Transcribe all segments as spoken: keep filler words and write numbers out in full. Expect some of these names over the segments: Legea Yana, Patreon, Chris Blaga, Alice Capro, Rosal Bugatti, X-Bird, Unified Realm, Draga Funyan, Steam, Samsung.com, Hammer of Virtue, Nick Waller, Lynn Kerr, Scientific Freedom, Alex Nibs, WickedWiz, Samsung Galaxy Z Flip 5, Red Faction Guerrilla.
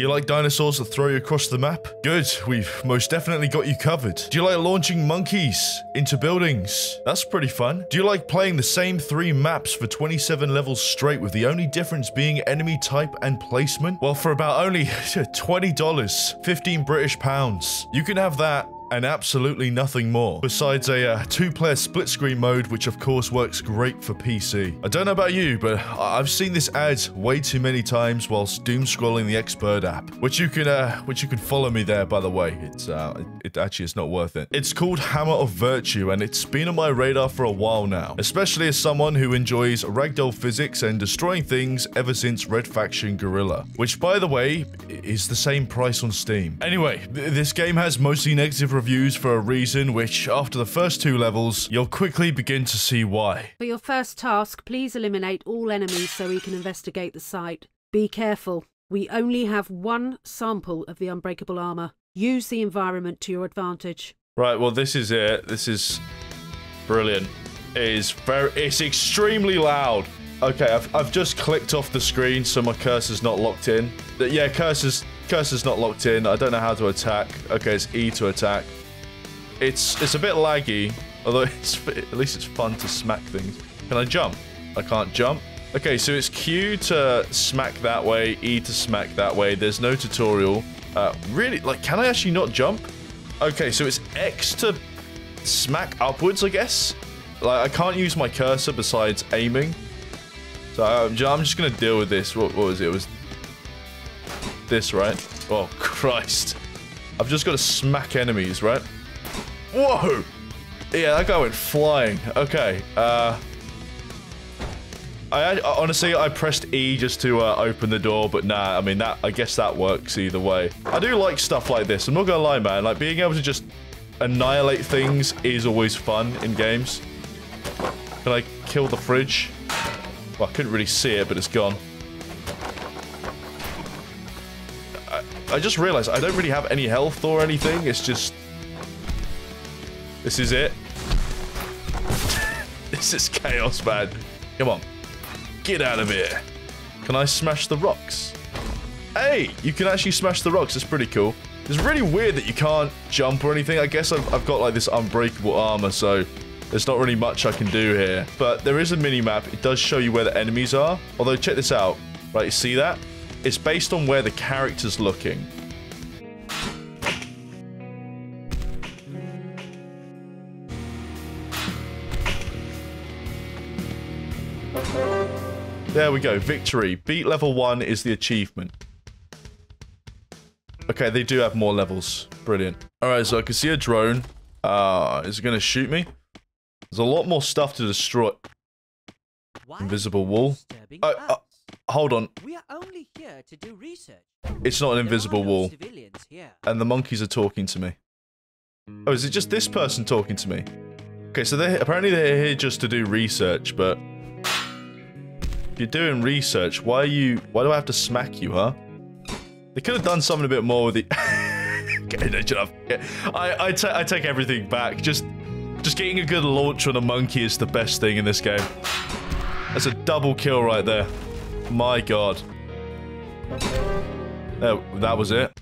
You like dinosaurs that throw you across the map? Good, we've most definitely got you covered. Do you like launching monkeys into buildings? That's pretty fun. Do you like playing the same three maps for twenty-seven levels straight with the only difference being enemy type and placement? Well, for about only twenty dollars, fifteen British pounds, you can have that and absolutely nothing more, besides a uh, two-player split-screen mode, which of course works great for P C. I don't know about you, but I I've seen this ad way too many times whilst doom-scrolling the X-Bird app, which you can, uh, which you can follow me there, by the way. It's, uh, it actually is not worth it. It's called Hammer of Virtue, and it's been on my radar for a while now, especially as someone who enjoys ragdoll physics and destroying things ever since Red Faction Guerrilla, which, by the way, is the same price on Steam. Anyway, th this game has mostly negative reviews reviews for a reason, which after the first two levels you'll quickly begin to see why. For your first task, please eliminate all enemies so we can investigate the site. Be careful, we only have one sample of the unbreakable armor. Use the environment to your advantage. Right, well, this is it. This is brilliant. It is very, it's extremely loud. Okay, I've, I've just clicked off the screen so my cursor's not locked in. Yeah, cursor's cursor's not locked in. I don't know how to attack. Okay, it's E to attack. It's it's a bit laggy, although it's, at least it's fun to smack things. Can I jump? I can't jump. Okay, so it's Q to smack that way, E to smack that way. There's no tutorial. Uh, really, like, can I actually not jump? Okay, so it's X to smack upwards, I guess. Like, I can't use my cursor besides aiming. So I'm just going to deal with this. What, what was it? It was this, right? Oh, Christ. I've just got to smack enemies, right? Whoa! Yeah, that guy went flying. Okay. Uh, I honestly, I pressed E just to uh, open the door, but nah, I mean, that. I guess that works either way. I do like stuff like this. I'm not going to lie, man. Like, being able to just annihilate things is always fun in games. Can I kill the fridge? Well, I couldn't really see it, but it's gone. I, I just realized I don't really have any health or anything. It's just... This is it. This is chaos, man. Come on. Get out of here. Can I smash the rocks? Hey, you can actually smash the rocks. It's pretty cool. It's really weird that you can't jump or anything. I guess I've, I've got, like, this unbreakable armor, so... There's not really much I can do here, but there is a mini-map. It does show you where the enemies are. Although, check this out. Right, you see that? It's based on where the character's looking. There we go, victory. Beat level one is the achievement. Okay, they do have more levels. Brilliant. All right, so I can see a drone. Uh, is it going to shoot me? There's a lot more stuff to destroy. Invisible wall. Uh, uh, hold on. We are only here to do research. It's not an invisible wall. And the monkeys are talking to me. Oh, is it just this person talking to me? Okay, so they're, apparently they're here just to do research, but... If you're doing research, why are you... Why do I have to smack you, huh? They could have done something a bit more with the... Okay, no, shut up. I, I, ta I take everything back. Just... Just getting a good launch on a monkey is the best thing in this game. That's a double kill right there. My god. There, that was it.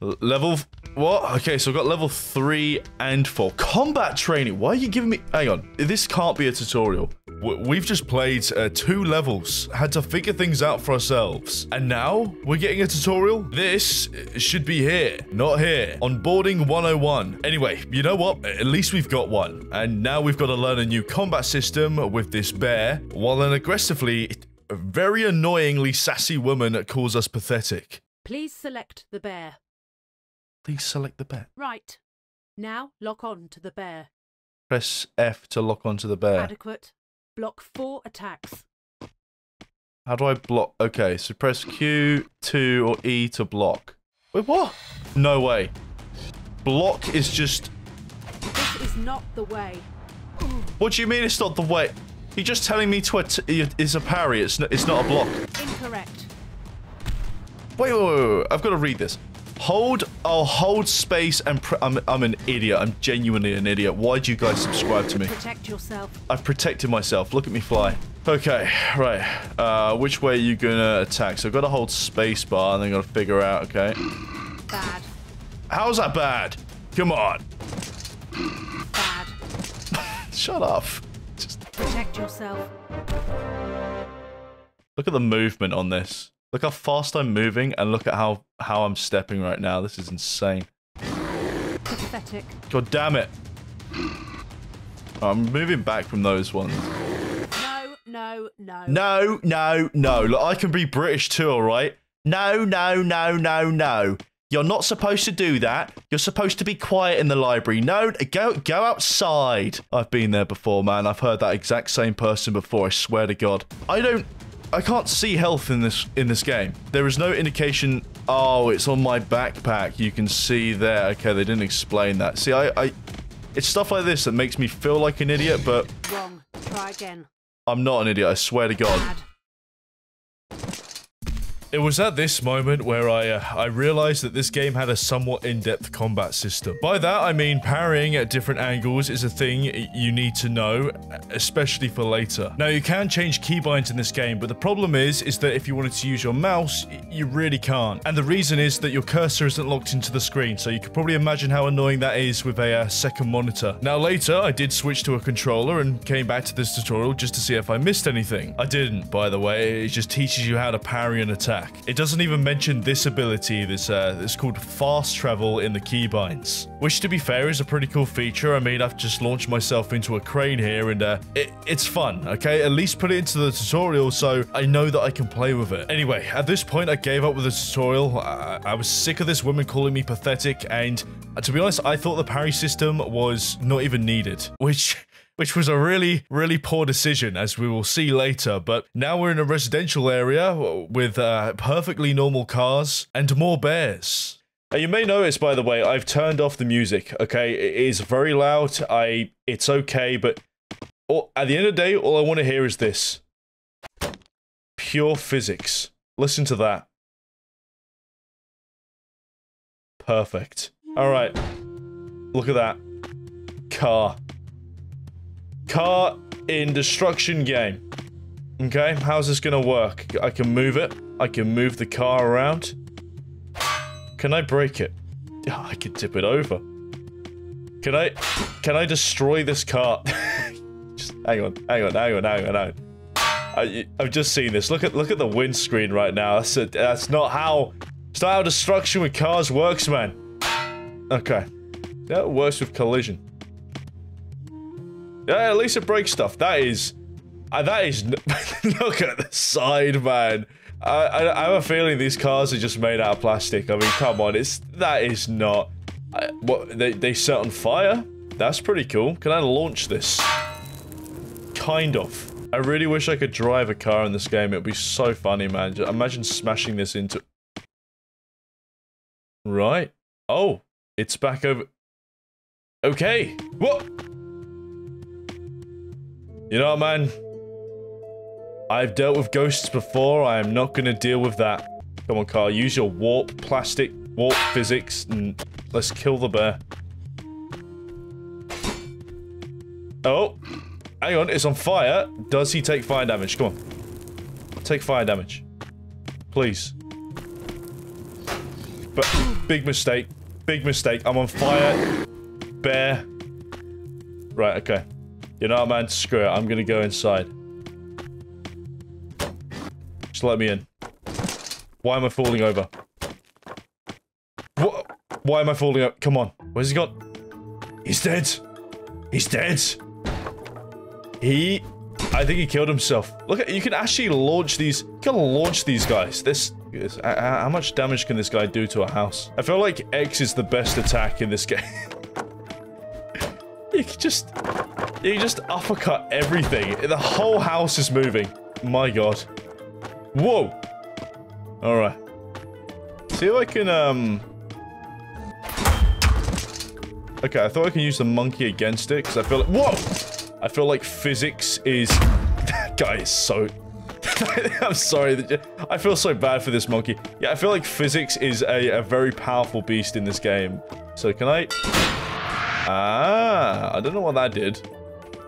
Level... What? Okay, so I've got level three and four. Combat training. Why are you giving me... Hang on. This can't be a tutorial. We've just played uh, two levels, had to figure things out for ourselves. And now we're getting a tutorial? This should be here, not here. Onboarding one oh one. Anyway, you know what? At least we've got one. And now we've got to learn a new combat system with this bear, while an aggressively, very annoyingly sassy woman calls us pathetic. Please select the bear. Please select the bear. Right. Now lock on to the bear. Press F to lock onto the bear. Adequate. Block four attacks. How do I block? Okay, so press Q, two, or E to block. Wait, what? No way. Block is just... This is not the way. What do you mean it's not the way? You're just telling me to at it's a parry. It's, it's not a block. Incorrect. Wait, wait, wait, wait. I've got to read this. Hold, oh, hold space and pr I'm, I'm an idiot. I'm genuinely an idiot. Why do you guys subscribe to me? Protect yourself. I've protected myself. Look at me fly. Okay, right. Uh, which way are you gonna attack? So I've got to hold space bar and then I've got to figure out, okay. Bad. How's that bad? Come on. Bad. Shut up. Just protect yourself. Look at the movement on this. Look how fast I'm moving, and look at how, how I'm stepping right now. This is insane. Pathetic. God damn it. Oh, I'm moving back from those ones. No, no, no. No, no, no. Look, I can be British too, all right? No, no, no, no, no. You're not supposed to do that. You're supposed to be quiet in the library. No, go go outside. I've been there before, man. I've heard that exact same person before, I swear to God. I don't... I can't see health in this in this game. There is no indication. Oh, it's on my backpack. You can see there. Okay, they didn't explain that. See, I, I it's stuff like this that makes me feel like an idiot, but wrong. Try again. I'm not an idiot. I swear to God. Bad. It was at this moment where I uh, I realized that this game had a somewhat in-depth combat system. By that I mean parrying at different angles is a thing you need to know, especially for later. Now you can change keybinds in this game, but the problem is is that if you wanted to use your mouse, you really can't. And the reason is that your cursor isn't locked into the screen, so you can probably imagine how annoying that is with a uh, second monitor. Now later I did switch to a controller and came back to this tutorial just to see if I missed anything. I didn't, by the way. It just teaches you how to parry and attack. It doesn't even mention this ability. This uh, it's called fast travel in the keybinds, which, to be fair, is a pretty cool feature. I mean, I've just launched myself into a crane here, and uh, it, it's fun. Okay, at least put it into the tutorial so I know that I can play with it. Anyway, at this point, I gave up with the tutorial. I, I was sick of this woman calling me pathetic, and to be honest, I thought the parry system was not even needed, which. Which was a really, really poor decision, as we will see later. But now we're in a residential area with uh, perfectly normal cars and more bears. Now you may notice, by the way, I've turned off the music, okay? It is very loud. I, it's okay, but all, at the end of the day, all I want to hear is this. Pure physics. Listen to that. Perfect. All right. Look at that. Car. Car in destruction game. Okay, how's this gonna work? I can move it. I can move the car around. Can I break it? Oh, I can tip it over. Can I can I destroy this car? Just hang on, hang on, hang on, hang on, hang on. I, I've just seen this. Look at look at the windscreen right now. That's a, that's not how it's not how destruction with cars works, man. Okay. That works with collision. Yeah, at least it breaks stuff. That is... Uh, that is... Look at the side, man. I, I, I have a feeling these cars are just made out of plastic. I mean, come on. It's... That is not... I, what? They, they set on fire? That's pretty cool. Can I launch this? Kind of. I really wish I could drive a car in this game. It'd be so funny, man. Imagine smashing this into... Right. Oh. It's back over... Okay. What? You know what, man? I've dealt with ghosts before. I am not going to deal with that. Come on, Carl. Use your warp, plastic, warp physics, and let's kill the bear. Oh. Hang on. It's on fire. Does he take fire damage? Come on. Take fire damage. Please. But big mistake. Big mistake. I'm on fire. Bear. Right, okay. You know what, man? Screw it. I'm gonna go inside. Just let me in. Why am I falling over? What? Why am I falling over? Come on. Where's he gone? He's dead. He's dead. He... I think he killed himself. Look at... You can actually launch these... You can launch these guys. This... this uh, how much damage can this guy do to a house? I feel like X is the best attack in this game. You can just... You just uppercut everything. The whole house is moving. My God. Whoa. All right. See if I can, um... Okay, I thought I can use the monkey against it, because I feel like... Whoa! I feel like physics is... That guy is so... I'm sorry. I feel so bad for this monkey. Yeah, I feel like physics is a, a very powerful beast in this game. So can I... Ah, I don't know what that did.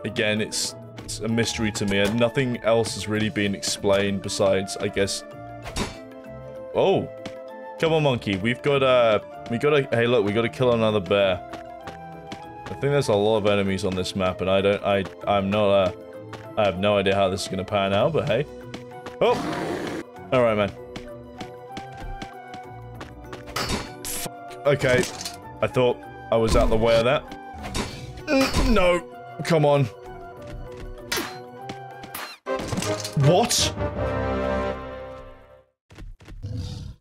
Again, it's, it's a mystery to me. And nothing else has really been explained besides, I guess... Oh. Come on, monkey. We've got a... We got a... Hey, look. We got to kill another bear. I think there's a lot of enemies on this map, and I don't... I, I'm not a... Uh, I have no idea how this is going to pan out, but hey. Oh! Alright, man. Fuck. Okay. I thought I was out of the way of that. No. Come on. What?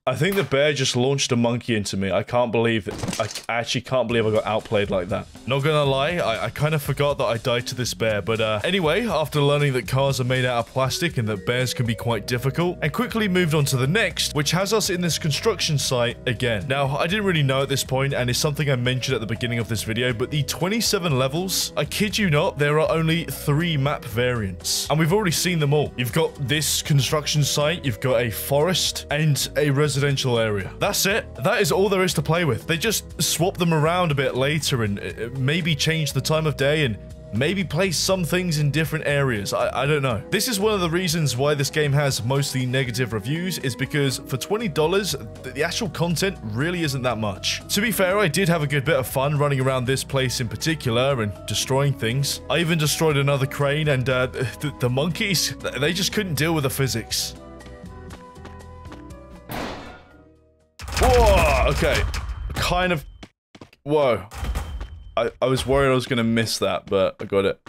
I think the bear just launched a monkey into me. I can't believe it. I actually can't believe I got outplayed like that. Not gonna lie, I, I kind of forgot that I died to this bear, but uh, anyway, after learning that cars are made out of plastic and that bears can be quite difficult, and quickly moved on to the next, which has us in this construction site again. Now, I didn't really know at this point, and it's something I mentioned at the beginning of this video, but the twenty-seven levels, I kid you not, there are only three map variants, and we've already seen them all. You've got this construction site, you've got a forest, and a residential residential area. That's it. That is all there is to play with. They just swap them around a bit later and uh, maybe change the time of day and maybe place some things in different areas. I, I don't know. This is one of the reasons why this game has mostly negative reviews, is because for twenty dollars, the, the actual content really isn't that much. To be fair, I did have a good bit of fun running around this place in particular and destroying things. I even destroyed another crane, and uh, the, the monkeys, they just couldn't deal with the physics. Whoa, okay, kind of, whoa, I, I was worried I was going to miss that, but I got it.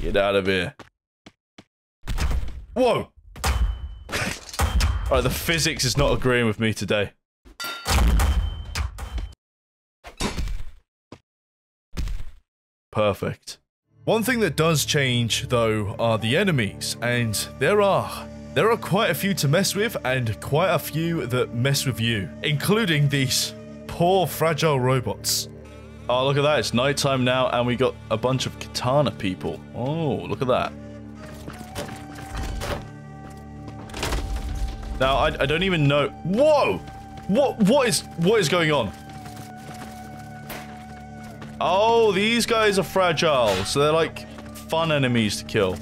Get out of here. Whoa! Alright, the physics is not agreeing with me today. Perfect. One thing that does change, though, are the enemies, and there are... There are quite a few to mess with, and quite a few that mess with you, including these poor fragile robots. Oh, look at that, it's nighttime now, and we got a bunch of katana people. Oh, look at that. Now, I, I don't even know- Whoa! What, what is- what is going on? Oh, these guys are fragile, so they're like fun enemies to kill.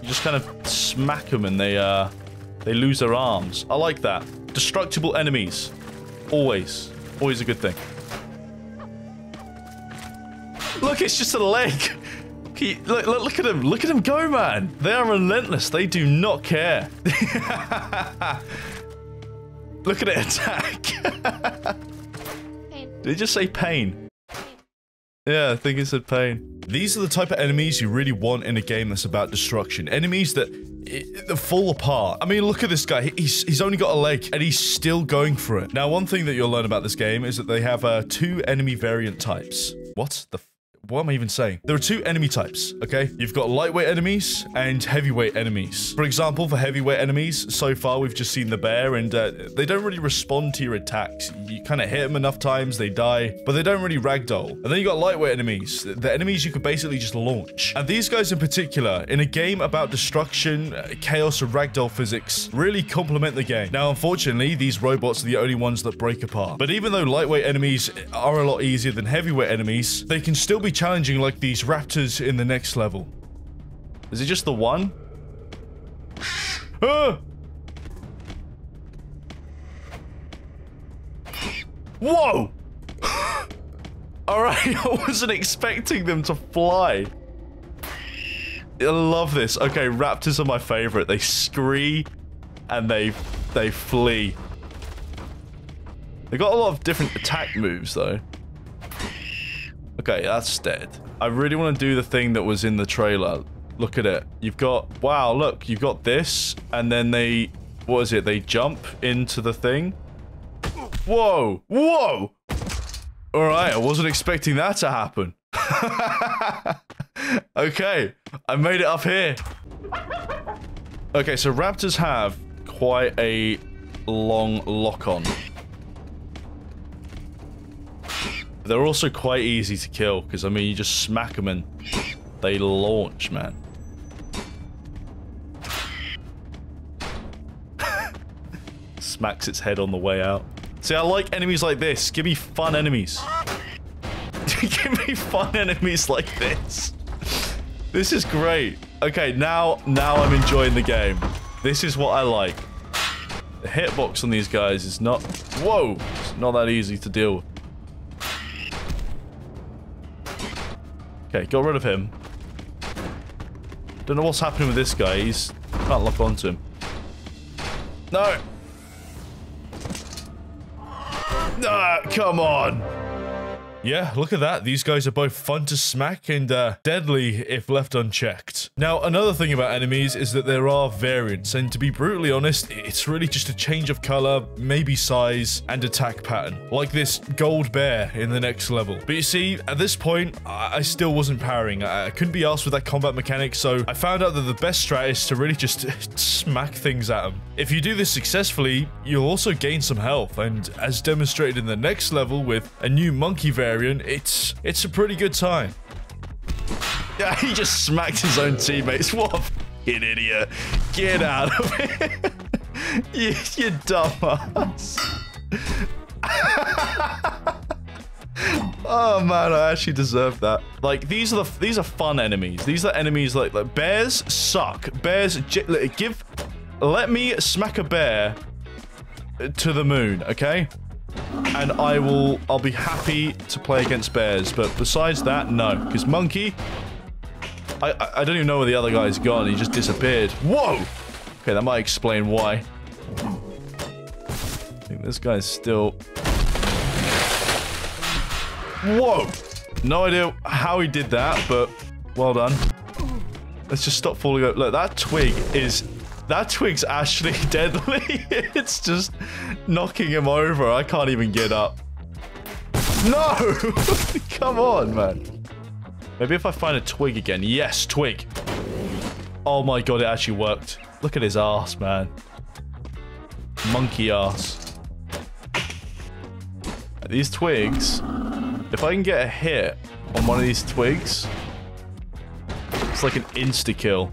You just kind of smack them and they, uh, they lose their arms. I like that. Destructible enemies. Always. Always a good thing. Look, it's just a leg. Look, look, look at him. Look at him go, man. They are relentless. They do not care. Look at it attack. Did it just say pain? Yeah, I think it said pain. These are the type of enemies you really want in a game that's about destruction. Enemies that, that fall apart. I mean, look at this guy. He's, he's only got a leg, and he's still going for it. Now, one thing that you'll learn about this game is that they have uh, two enemy variant types. What the f- What am I even saying? There are two enemy types, okay? You've got lightweight enemies and heavyweight enemies. For example, for heavyweight enemies, so far we've just seen the bear, and uh, they don't really respond to your attacks. You kind of hit them enough times, they die, but they don't really ragdoll. And then you got lightweight enemies, the enemies you could basically just launch. And these guys in particular, in a game about destruction, chaos, and ragdoll physics, really complement the game. Now, unfortunately, these robots are the only ones that break apart. But even though lightweight enemies are a lot easier than heavyweight enemies, they can still be challenging, like these raptors in the next level. Is it just the one? Ah! Whoa! Alright, I wasn't expecting them to fly. I love this. Okay, raptors are my favorite. They scree and they they flee. They got a lot of different attack moves though. Okay, that's dead. I really want to do the thing that was in the trailer. Look at it. You've got... Wow, look. You've got this, and then they... What is it? They jump into the thing. Whoa! Whoa! Alright, I wasn't expecting that to happen. Okay, I made it up here. Okay, so raptors have quite a long lock-on. They're also quite easy to kill, because, I mean, you just smack them and They launch, man. Smacks its head on the way out. See, I like enemies like this. Give me fun enemies. Give me fun enemies like this. This is great. Okay, now, now I'm enjoying the game. This is what I like. The hitbox on these guys is not... Whoa! It's not that easy to deal with. Okay, got rid of him. Don't know what's happening with this guy. He's... Can't lock onto him. No! Ah, come on! Yeah, look at that. These guys are both fun to smack and uh, deadly if left unchecked. Now, another thing about enemies is that there are variants, and to be brutally honest, it's really just a change of color, maybe size, and attack pattern. Like this gold bear in the next level. But you see, at this point, I, I still wasn't parrying. I, I couldn't be arsed with that combat mechanic, so I found out that the best strat is to really just smack things at them. If you do this successfully, you'll also gain some health, and as demonstrated in the next level with a new monkey variant, It's it's a pretty good time. Yeah, he just smacked his own teammates. What a f***ing idiot. Get out of here. you, you dumbass. Oh man, I actually deserve that. Like these are the these are fun enemies. These are enemies like, like bears suck. Bears give let me smack a bear to the moon, okay? And I will, I'll be happy to play against bears, but besides that, no. Because monkey, I, I, I don't even know where the other guy's gone. He just disappeared. Whoa! Okay, that might explain why. I think this guy's still... Whoa! No idea how he did that, but well done. Let's just stop falling over. Look, that twig is... That twig's actually deadly. It's just knocking him over. I can't even get up. No! Come on, man. Maybe if I find a twig again. Yes, twig. Oh my god, it actually worked. Look at his ass, man. Monkey ass. These twigs. If I can get a hit on one of these twigs, it's like an insta-kill.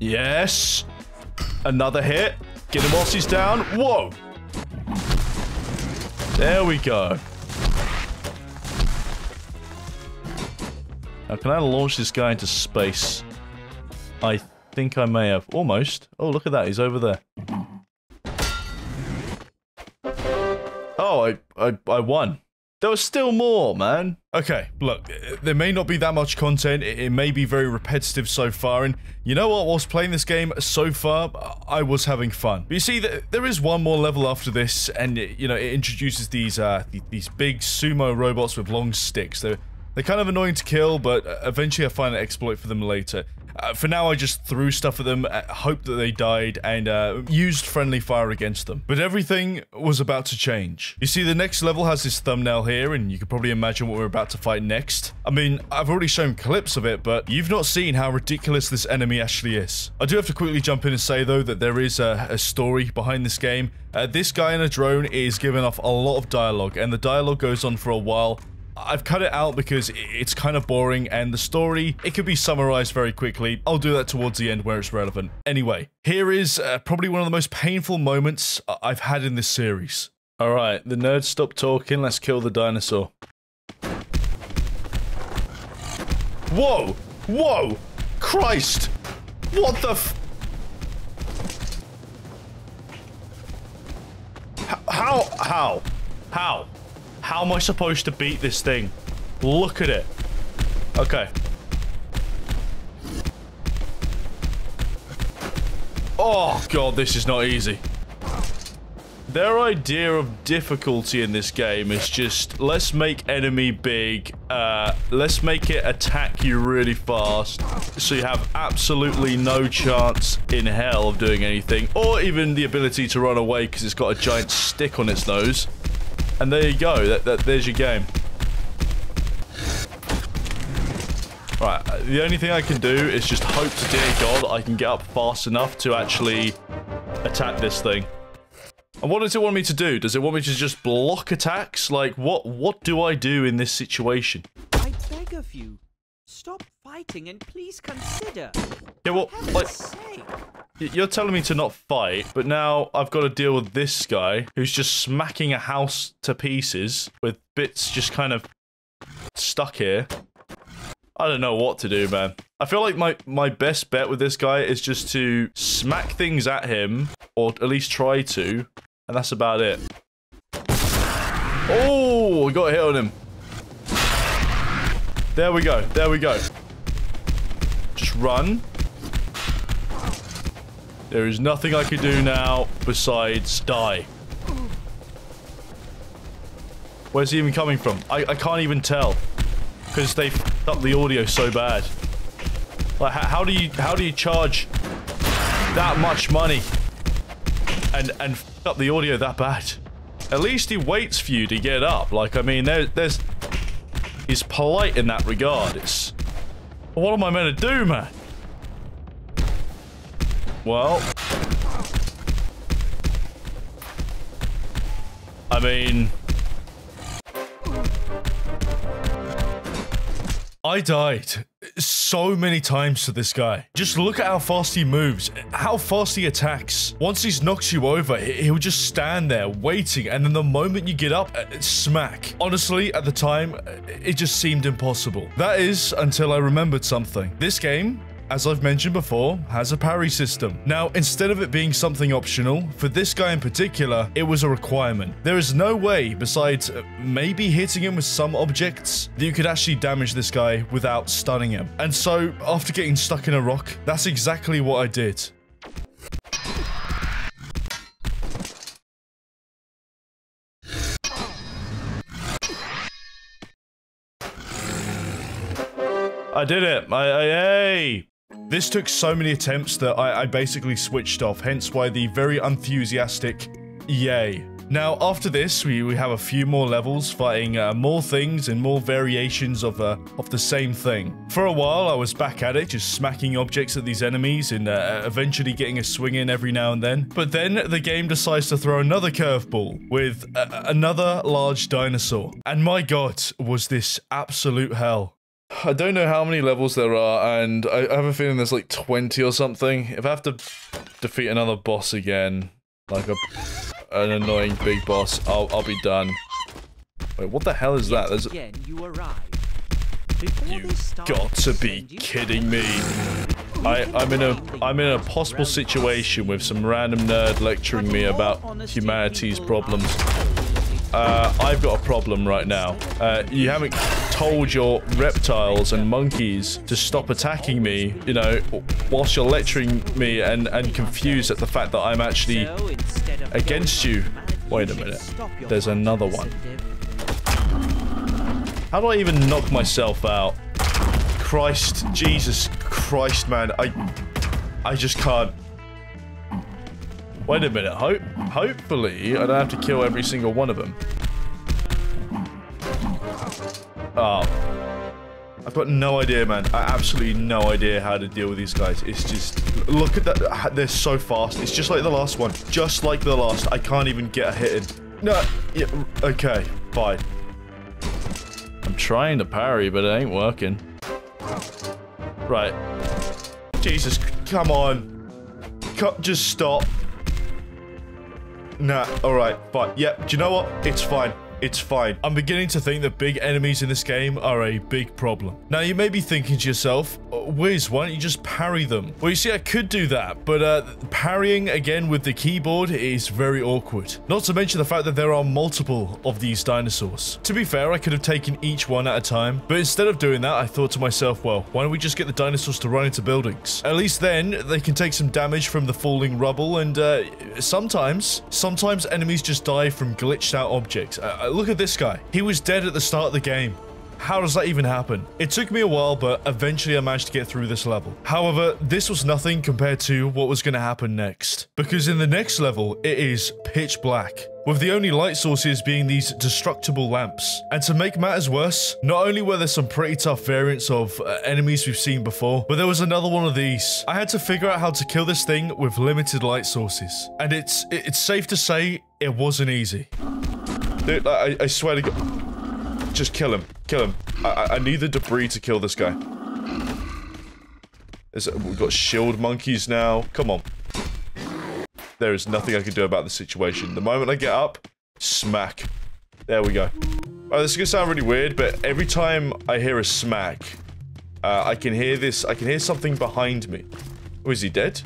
Yes. Another hit. Get him whilst he's down. Whoa. There we go. Now, can I launch this guy into space? I think I may have. Almost. Oh, look at that. He's over there. Oh, I, I, I won. There was still more, man. Okay, look, there may not be that much content. It may be very repetitive so far. And you know what? Whilst playing this game so far, I was having fun. But you see, there is one more level after this. And, it, you know, it introduces these uh, these big sumo robots with long sticks. They're, they're kind of annoying to kill, but eventually I find an exploit for them later. Uh, for now, I just threw stuff at them, uh, hoped that they died, and uh, used friendly fire against them. But everything was about to change. You see, the next level has this thumbnail here, and you can probably imagine what we're about to fight next. I mean, I've already shown clips of it, but you've not seen how ridiculous this enemy actually is. I do have to quickly jump in and say, though, that there is a, a story behind this game. Uh, this guy in a drone is giving off a lot of dialogue, and the dialogue goes on for a while. I've cut it out because it's kind of boring, and the story, it could be summarized very quickly. I'll do that towards the end where it's relevant. Anyway, here is uh, probably one of the most painful moments I've had in this series. All right, the nerd stopped talking. Let's kill the dinosaur. Whoa! Whoa! Christ! What the f- How? How? How? How am I supposed to beat this thing? Look at it. Okay. Oh, God, this is not easy. Their idea of difficulty in this game is just, let's make enemy big. Uh, let's make it attack you really fast. So you have absolutely no chance in hell of doing anything. Or even the ability to run away because it's got a giant stick on its nose. And there you go. That, that there's your game. Right. The only thing I can do is just hope to dear God I can get up fast enough to actually attack this thing. And what does it want me to do? Does it want me to just block attacks? Like, what? What do I do in this situation? I beg of of you. Stop fighting and please consider. Yeah, well, like, you're telling me to not fight, but now I've got to deal with this guy who's just smacking a house to pieces with bits just kind of stuck here. I don't know what to do, man. I feel like my, my best bet with this guy is just to smack things at him, or at least try to, and that's about it. Oh, I got a hit on him. There we go. There we go. Just run. There is nothing I can do now besides die. Where's he even coming from? I, I can't even tell because they f***ed up the audio so bad. Like, how do you how do you charge that much money and and f*** up the audio that bad? At least he waits for you to get up. Like, I mean, there, there's. He's polite in that regard. It's... What am I meant to do, man? Well... I mean... I died so many times to this guy. Just look at how fast he moves, how fast he attacks. Once he knocks you over, he'll just stand there waiting, and then the moment you get up, smack. Honestly, at the time, it just seemed impossible. That is until I remembered something. This game, as I've mentioned before, has a parry system. Now, instead of it being something optional, for this guy in particular, it was a requirement. There is no way, besides maybe hitting him with some objects, that you could actually damage this guy without stunning him. And so, after getting stuck in a rock, that's exactly what I did. I did it. I, I, hey! This took so many attempts that I, I basically switched off, hence why the very enthusiastic yay. Now, after this, we, we have a few more levels fighting uh, more things and more variations of, uh, of the same thing. For a while, I was back at it, just smacking objects at these enemies and uh, eventually getting a swing in every now and then. But then the game decides to throw another curveball with uh, another large dinosaur. And my god, was this absolute hell. I don't know how many levels there are, and I have a feeling there's like twenty or something. If I have to defeat another boss again, like a, an annoying big boss, I'll, I'll be done. Wait, what the hell is that? There's a... You got to be kidding me. I, I'm in a I'm in a possible situation with some random nerd lecturing me about humanity's problems. Uh, I've got a problem right now. Uh, you haven't told your reptiles and monkeys to stop attacking me, you know, whilst you're lecturing me and, and confused at the fact that I'm actually against you. Wait a minute. There's another one. How do I even knock myself out? Christ, Jesus Christ, man. I, I just can't. Wait a minute, hope, hopefully I don't have to kill every single one of them. Oh. I've got no idea, man. I absolutely no idea how to deal with these guys. It's just, look at that, they're so fast. It's just like the last one, just like the last. I can't even get a hit in. No, yeah, okay, fine. I'm trying to parry, but it ain't working. Right. Jesus, come on. Just stop. Nah, alright, but yep, yeah, do you know what? It's fine. It's fine. I'm beginning to think that big enemies in this game are a big problem. Now, you may be thinking to yourself, Wiz, why don't you just parry them? Well, you see, I could do that, but uh, parrying again with the keyboard is very awkward. Not to mention the fact that there are multiple of these dinosaurs. To be fair, I could have taken each one at a time, but instead of doing that, I thought to myself, well, why don't we just get the dinosaurs to run into buildings? At least then, they can take some damage from the falling rubble, and uh, sometimes, sometimes enemies just die from glitched out objects. Uh, look at this guy. He was dead at the start of the game. How does that even happen? It took me a while, but eventually I managed to get through this level. However, this was nothing compared to what was going to happen next. Because in the next level, it is pitch black, with the only light sources being these destructible lamps. And to make matters worse, not only were there some pretty tough variants of uh, enemies we've seen before, but there was another one of these. I had to figure out how to kill this thing with limited light sources. And it's, it's safe to say it wasn't easy. Dude, I, I swear to God. Just kill him. Kill him. I, I need the debris to kill this guy. Is it, we've got shield monkeys now. Come on. There is nothing I can do about the situation. The moment I get up, smack. There we go. Oh, this is gonna sound really weird, but every time I hear a smack, uh, I can hear this. I can hear something behind me. Oh, is he dead?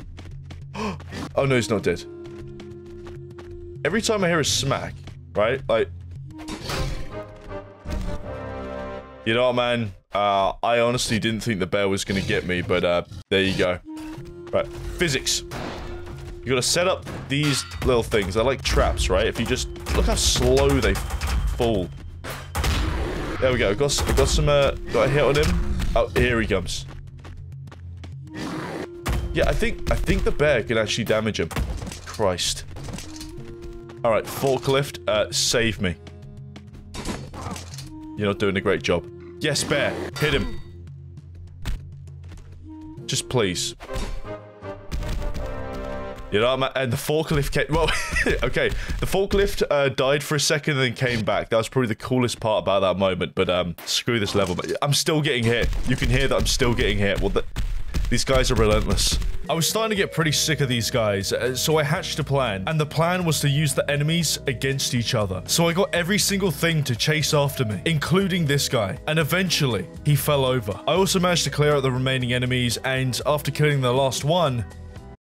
Oh no, he's not dead. Every time I hear a smack, right? Like, you know what, man? Uh, I honestly didn't think the bear was gonna get me, but uh, there you go. Right, physics. You gotta set up these little things. They're like traps, right? If you just look how slow they fall. There we go. Got I got some. Uh, got a hit on him. Oh, here he comes. Yeah, I think I think the bear can actually damage him. Christ. All right, forklift, uh, save me. You're not doing a great job. Yes, bear, hit him. Just please. You know, and the forklift came... Well, okay. The forklift uh, died for a second and then came back. That was probably the coolest part about that moment, but um, screw this level. I'm still getting hit. You can hear that I'm still getting hit. Well, the, these guys are relentless. I was starting to get pretty sick of these guys, so I hatched a plan. And the plan was to use the enemies against each other. So I got every single thing to chase after me, including this guy. And eventually, he fell over. I also managed to clear out the remaining enemies, and after killing the last one,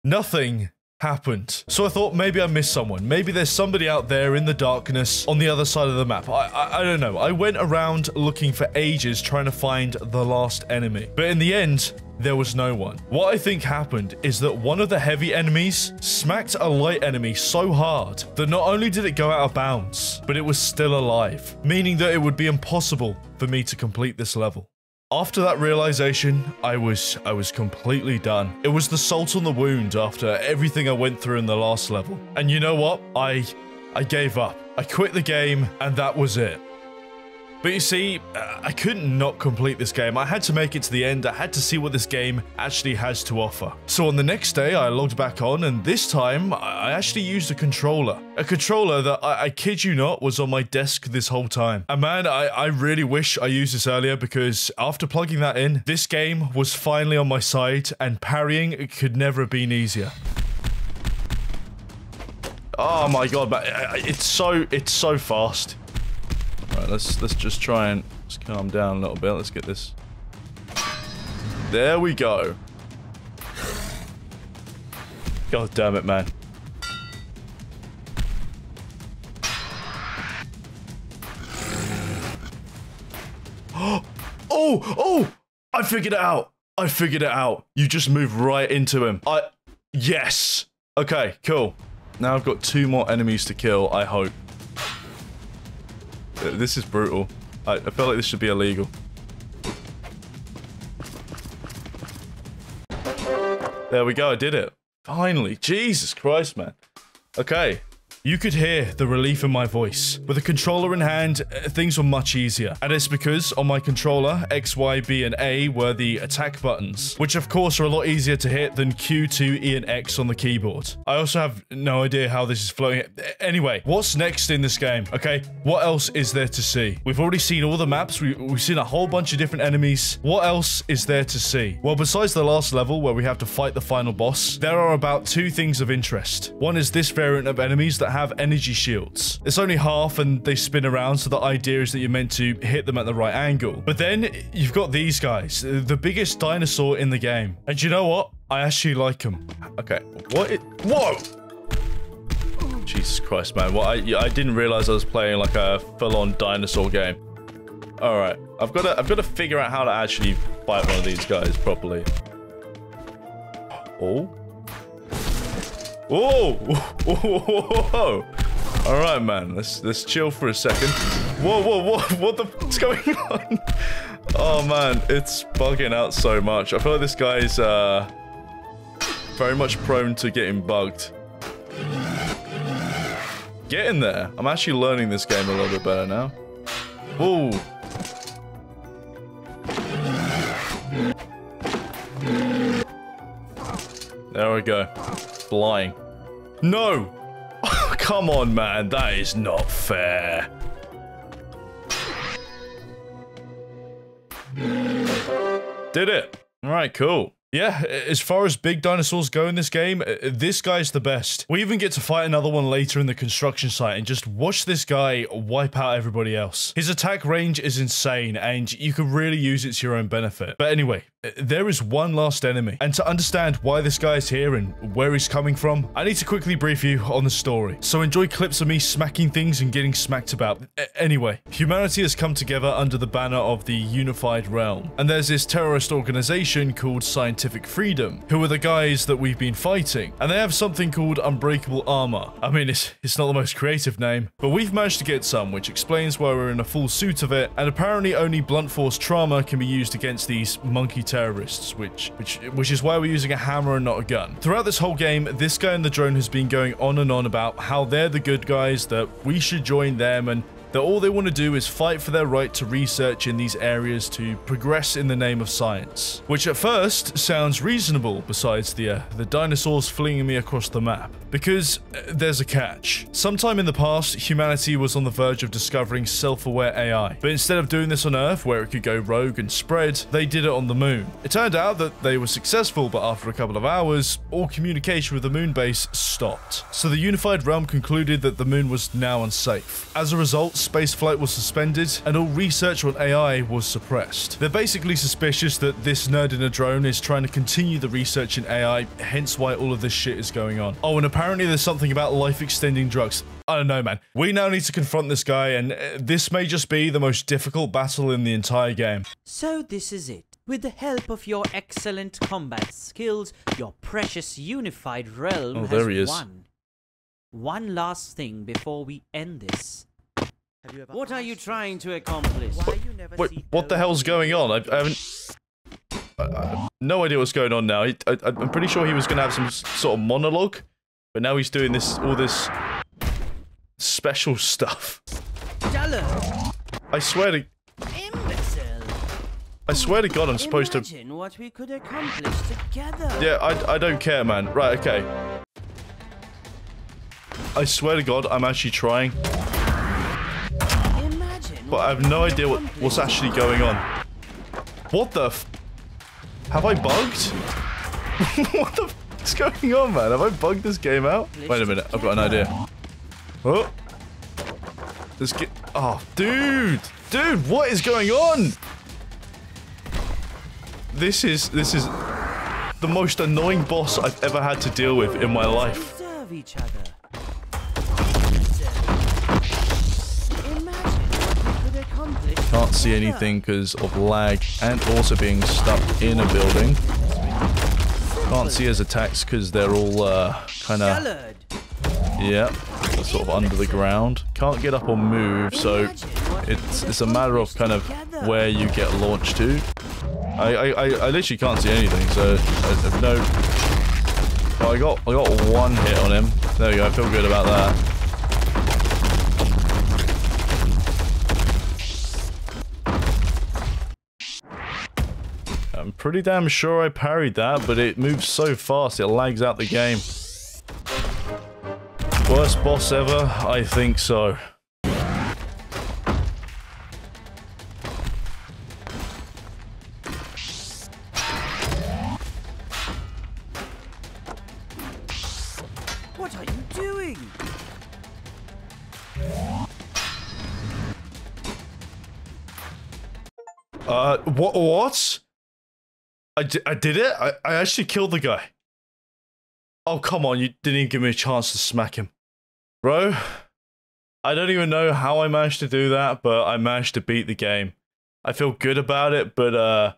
nothing happened. So I thought maybe I missed someone. Maybe there's somebody out there in the darkness on the other side of the map. I, I I don't know. I went around looking for ages trying to find the last enemy. But in the end, there was no one. What I think happened is that one of the heavy enemies smacked a light enemy so hard that not only did it go out of bounds, but it was still alive, meaning that it would be impossible for me to complete this level. After that realization, I was I was completely done. It was the salt on the wound after everything I went through in the last level. And you know what? I I gave up. I quit the game, and that was it. But you see, I couldn't not complete this game. I had to make it to the end. I had to see what this game actually has to offer. So on the next day, I logged back on, and this time, I actually used a controller. A controller that, I, I kid you not, was on my desk this whole time. And man, I, I really wish I used this earlier, because after plugging that in, this game was finally on my side, and parrying it could never have been easier. Oh my god, man. It's so, it's so fast. Right, let's let's just try and just calm down a little bit. Let's get this. There we go. God damn it, man. Oh, oh! I figured it out. I figured it out. You just move right into him. I yes. Okay, cool. Now I've got two more enemies to kill, I hope. This is brutal. I, I feel like this should be illegal. There we go, I did it. Finally. Jesus Christ, man. Okay. You could hear the relief in my voice. With a controller in hand, things were much easier. And it's because on my controller, X, Y, B, and A were the attack buttons, which of course are a lot easier to hit than Q, two, E, and X on the keyboard. I also have no idea how this is flowing. Anyway, what's next in this game? Okay, what else is there to see? We've already seen all the maps. We, we've seen a whole bunch of different enemies. What else is there to see? Well, besides the last level where we have to fight the final boss, there are about two things of interest. One is this variant of enemies that have energy shields. It's only half and they spin around, so the idea is that you're meant to hit them at the right angle. But then you've got these guys, the biggest dinosaur in the game. And you know what? I actually like them. Okay. What? It Whoa! Jesus Christ, man. Well, I, I didn't realize I was playing like a full-on dinosaur game. All right. I've got to, I've got to figure out how to actually fight one of these guys properly. Oh. Whoa! Whoa, whoa, whoa, whoa! All right, man. Let's let's chill for a second. Whoa, whoa, whoa! What the f***'s going on? Oh man, it's bugging out so much. I feel like this guy's uh very much prone to getting bugged. Get in there! I'm actually learning this game a little bit better now. Whoa! There we go. Flying. No! Oh, come on, man. That is not fair. Did it. All right, cool. Yeah, as far as big dinosaurs go in this game, this guy's the best. We even get to fight another one later in the construction site and just watch this guy wipe out everybody else. His attack range is insane and you can really use it to your own benefit. But anyway, there is one last enemy. And to understand why this guy is here and where he's coming from, I need to quickly brief you on the story. So enjoy clips of me smacking things and getting smacked about. Anyway, humanity has come together under the banner of the Unified Realm. And there's this terrorist organization called Scientific Freedom, who are the guys that we've been fighting, and they have something called Unbreakable Armor. I mean, it's, it's not the most creative name, but we've managed to get some, which explains why we're in a full suit of it, and apparently only blunt force trauma can be used against these monkey terrorists, which, which, which is why we're using a hammer and not a gun. Throughout this whole game, this guy and the drone has been going on and on about how they're the good guys, that we should join them, and that all they want to do is fight for their right to research in these areas to progress in the name of science. Which at first sounds reasonable, besides the, uh, the dinosaurs flinging me across the map. Because uh, there's a catch. Sometime in the past, humanity was on the verge of discovering self-aware A I. But instead of doing this on Earth, where it could go rogue and spread, they did it on the moon. It turned out that they were successful, but after a couple of hours, all communication with the moon base stopped. So the Unified Realm concluded that the moon was now unsafe. As a result, spaceflight was suspended, and all research on A I was suppressed. They're basically suspicious that this nerd in a drone is trying to continue the research in A I, hence why all of this shit is going on. Oh, and apparently there's something about life-extending drugs. I don't know, man. We now need to confront this guy, and this may just be the most difficult battle in the entire game. So this is it. With the help of your excellent combat skills, your precious Unified Realm oh, there he is. Won. One last thing before we end this. What are you trying to accomplish? Wait, what the hell's going on? I, I haven't... I, I have no idea what's going on now. I, I, I'm pretty sure he was going to have some sort of monologue, but now he's doing this, all this special stuff. I swear to... I swear to God I'm supposed to... what we could accomplish together. Yeah, I, I don't care, man. Right, okay. I swear to God I'm actually trying... But I have no idea what, what's actually going on. What the f... Have I bugged? What the f is going on, man? Have I bugged this game out? Wait a minute, I've got an idea. Oh! This game... Oh, dude! Dude, what is going on? This is... This is... the most annoying boss I've ever had to deal with in my life. Can't see anything because of lag and also being stuck in a building. Can't see his attacks because they're all uh, kind of... Yeah, sort of under the ground. Can't get up or move, so it's it's a matter of kind of where you get launched to. I, I, I, I literally can't see anything, so I, no... Oh, I got, I got one hit on him. There we go, I feel good about that. I'm pretty damn sure I parried that, but it moves so fast it lags out the game. Worst boss ever? I think so. What are you doing? Uh, what? What? I, di I did it? I, I actually killed the guy. Oh, come on. You didn't even give me a chance to smack him. Bro, I don't even know how I managed to do that, but I managed to beat the game. I feel good about it, but uh,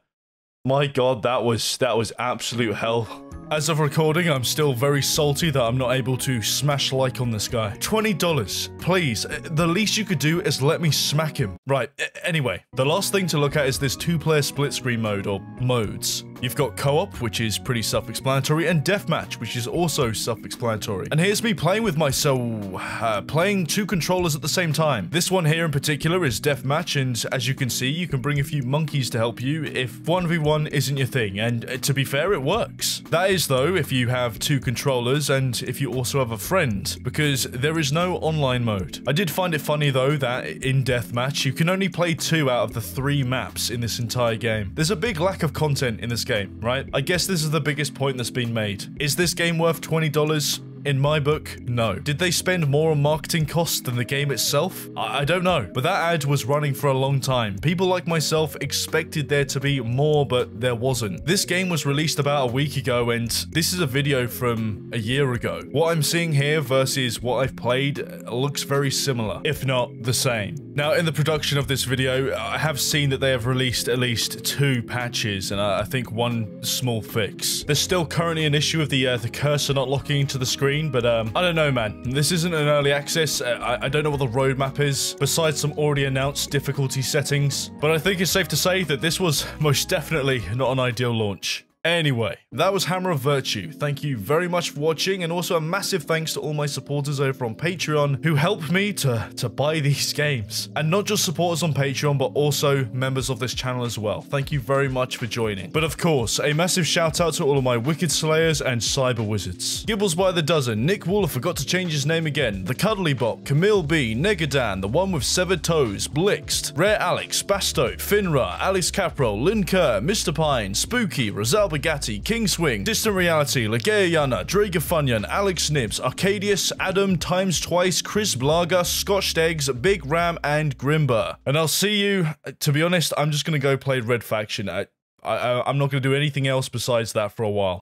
my God, that was, that was absolute hell. As of recording, I'm still very salty that I'm not able to smash like on this guy. twenty dollars, please. The least you could do is let me smack him. Right, anyway, the last thing to look at is this two-player split-screen mode, or modes. You've got co-op, which is pretty self-explanatory, and deathmatch, which is also self-explanatory. And here's me playing with my soul, uh, playing two controllers at the same time. This one here in particular is deathmatch, and as you can see, you can bring a few monkeys to help you if one v one isn't your thing, and uh, to be fair, it works. That is, though, if you have two controllers and if you also have a friend, because there is no online mode. I did find it funny, though, that in deathmatch, you can only play two out of the three maps in this entire game. There's a big lack of content in this game, right? I guess this is the biggest point that's been made. Is this game worth twenty dollars? In my book, no. Did they spend more on marketing costs than the game itself? I, I don't know, but that ad was running for a long time. People like myself expected there to be more, but there wasn't. This game was released about a week ago, and this is a video from a year ago. What I'm seeing here versus what I've played looks very similar, if not the same. Now, in the production of this video, I have seen that they have released at least two patches, and I, I think one small fix. There's still currently an issue of the, uh, the cursor not locking into the screen, but um, I don't know, man. This isn't an early access. I, I don't know what the roadmap is, besides some already announced difficulty settings. But I think it's safe to say that this was most definitely not an ideal launch. Anyway, that was Hammer of Virtue. Thank you very much for watching, and also a massive thanks to all my supporters over on Patreon who helped me to, to buy these games. And not just supporters on Patreon, but also members of this channel as well. Thank you very much for joining. But of course, a massive shout out to all of my Wicked Slayers and Cyber Wizards. Gibbles by the Dozen, Nick Waller forgot to change his name again, The Cuddly Bop, Camille B, Negadan, The One With Severed Toes, Blixt, Rare Alex, Basto, Finra, Alice Capro, Lynn Kerr, Mister Pine, Spooky, Rosal Bugatti, Kingswing, Distant Reality, Legea Yana, Draga Funyan, Alex Nibs, Arcadius, Adam, Times Twice, Chris Blaga, Scotched Eggs, Big Ram, and Grimber. And I'll see you. To be honest, I'm just going to go play Red Faction. I, I, I'm not going to do anything else besides that for a while.